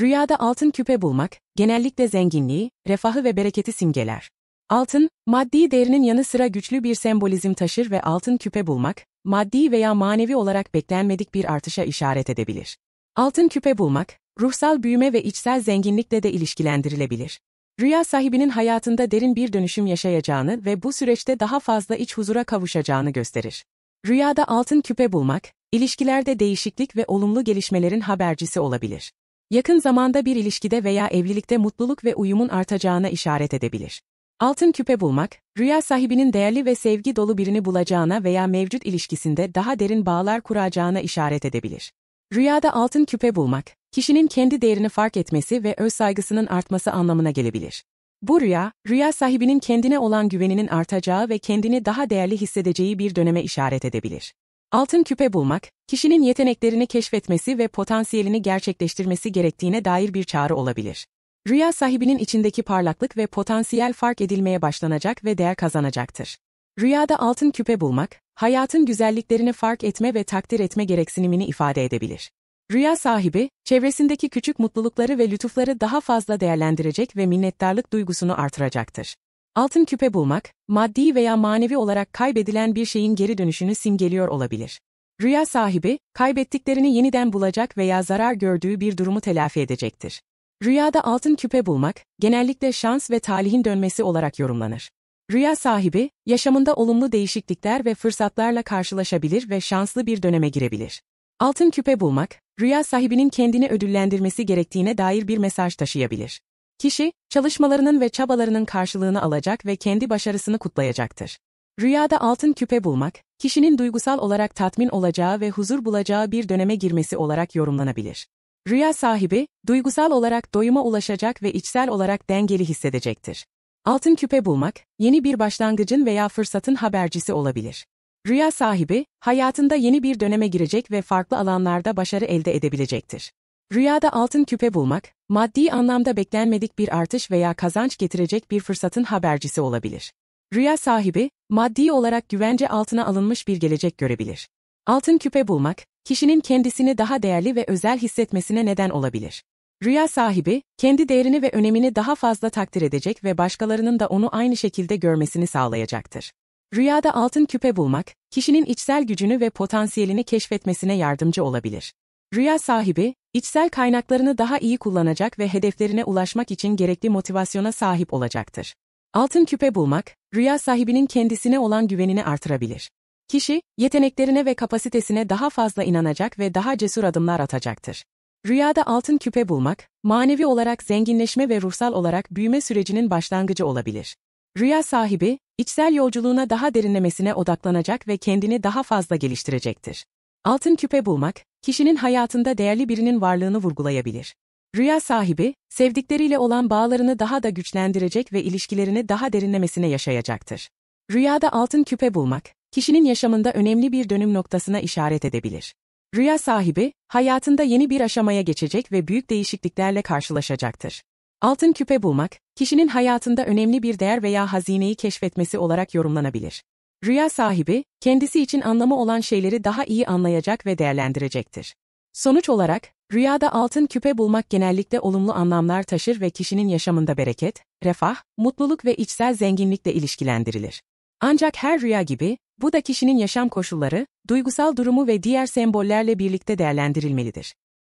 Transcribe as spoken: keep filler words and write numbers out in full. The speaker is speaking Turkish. Rüyada altın küpe bulmak, genellikle zenginliği, refahı ve bereketi simgeler. Altın, maddi değerinin yanı sıra güçlü bir sembolizm taşır ve altın küpe bulmak, maddi veya manevi olarak beklenmedik bir artışa işaret edebilir. Altın küpe bulmak, ruhsal büyüme ve içsel zenginlikle de ilişkilendirilebilir. Rüya sahibinin hayatında derin bir dönüşüm yaşayacağını ve bu süreçte daha fazla iç huzura kavuşacağını gösterir. Rüyada altın küpe bulmak, ilişkilerde değişiklik ve olumlu gelişmelerin habercisi olabilir. Yakın zamanda bir ilişkide veya evlilikte mutluluk ve uyumun artacağına işaret edebilir. Altın küpe bulmak, rüya sahibinin değerli ve sevgi dolu birini bulacağına veya mevcut ilişkisinde daha derin bağlar kuracağına işaret edebilir. Rüyada altın küpe bulmak, kişinin kendi değerini fark etmesi ve öz saygısının artması anlamına gelebilir. Bu rüya, rüya sahibinin kendine olan güveninin artacağı ve kendini daha değerli hissedeceği bir döneme işaret edebilir. Altın küpe bulmak, kişinin yeteneklerini keşfetmesi ve potansiyelini gerçekleştirmesi gerektiğine dair bir çağrı olabilir. Rüya sahibinin içindeki parlaklık ve potansiyel fark edilmeye başlanacak ve değer kazanacaktır. Rüyada altın küpe bulmak, hayatın güzelliklerini fark etme ve takdir etme gereksinimini ifade edebilir. Rüya sahibi, çevresindeki küçük mutlulukları ve lütufları daha fazla değerlendirecek ve minnettarlık duygusunu artıracaktır. Altın küpe bulmak, maddi veya manevi olarak kaybedilen bir şeyin geri dönüşünü simgeliyor olabilir. Rüya sahibi, kaybettiklerini yeniden bulacak veya zarar gördüğü bir durumu telafi edecektir. Rüyada altın küpe bulmak, genellikle şans ve talihin dönmesi olarak yorumlanır. Rüya sahibi, yaşamında olumlu değişiklikler ve fırsatlarla karşılaşabilir ve şanslı bir döneme girebilir. Altın küpe bulmak, rüya sahibinin kendini ödüllendirmesi gerektiğine dair bir mesaj taşıyabilir. Kişi, çalışmalarının ve çabalarının karşılığını alacak ve kendi başarısını kutlayacaktır. Rüyada altın küpe bulmak, kişinin duygusal olarak tatmin olacağı ve huzur bulacağı bir döneme girmesi olarak yorumlanabilir. Rüya sahibi, duygusal olarak doyuma ulaşacak ve içsel olarak dengeli hissedecektir. Altın küpe bulmak, yeni bir başlangıcın veya fırsatın habercisi olabilir. Rüya sahibi, hayatında yeni bir döneme girecek ve farklı alanlarda başarı elde edebilecektir. Rüyada altın küpe bulmak, maddi anlamda beklenmedik bir artış veya kazanç getirecek bir fırsatın habercisi olabilir. Rüya sahibi, maddi olarak güvence altına alınmış bir gelecek görebilir. Altın küpe bulmak, kişinin kendisini daha değerli ve özel hissetmesine neden olabilir. Rüya sahibi, kendi değerini ve önemini daha fazla takdir edecek ve başkalarının da onu aynı şekilde görmesini sağlayacaktır. Rüyada altın küpe bulmak, kişinin içsel gücünü ve potansiyelini keşfetmesine yardımcı olabilir. Rüya sahibi, içsel kaynaklarını daha iyi kullanacak ve hedeflerine ulaşmak için gerekli motivasyona sahip olacaktır. Altın küpe bulmak, rüya sahibinin kendisine olan güvenini artırabilir. Kişi, yeteneklerine ve kapasitesine daha fazla inanacak ve daha cesur adımlar atacaktır. Rüyada altın küpe bulmak, manevi olarak zenginleşme ve ruhsal olarak büyüme sürecinin başlangıcı olabilir. Rüya sahibi, içsel yolculuğuna daha derinlemesine odaklanacak ve kendini daha fazla geliştirecektir. Altın küpe bulmak, kişinin hayatında değerli birinin varlığını vurgulayabilir. Rüya sahibi, sevdikleriyle olan bağlarını daha da güçlendirecek ve ilişkilerini daha derinlemesine yaşayacaktır. Rüyada altın küpe bulmak, kişinin yaşamında önemli bir dönüm noktasına işaret edebilir. Rüya sahibi, hayatında yeni bir aşamaya geçecek ve büyük değişikliklerle karşılaşacaktır. Altın küpe bulmak, kişinin hayatında önemli bir değer veya hazineyi keşfetmesi olarak yorumlanabilir. Rüya sahibi, kendisi için anlamı olan şeyleri daha iyi anlayacak ve değerlendirecektir. Sonuç olarak, rüyada altın küpe bulmak genellikle olumlu anlamlar taşır ve kişinin yaşamında bereket, refah, mutluluk ve içsel zenginlikle ilişkilendirilir. Ancak her rüya gibi, bu da kişinin yaşam koşulları, duygusal durumu ve diğer sembollerle birlikte değerlendirilmelidir.